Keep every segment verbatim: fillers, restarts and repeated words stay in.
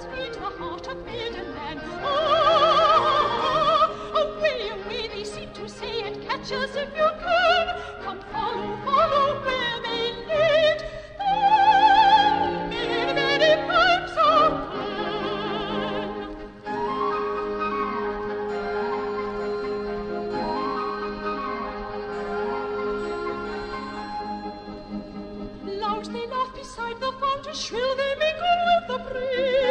that made the heart of maiden man. Oh, away, away, they seem to say, and catch us if you can. Come follow, follow where they lead. There, many, many pipes are blown. Loud they laugh beside the fountain, shrill they make all with the breeze.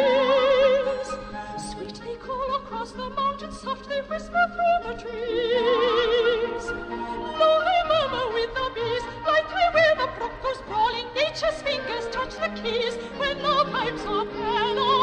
Sweet they call across the mountain, soft they whisper through the trees. Low they murmur with the bees, lightly where the brook goes brawling, nature's fingers touch the keys when the pipes are playing.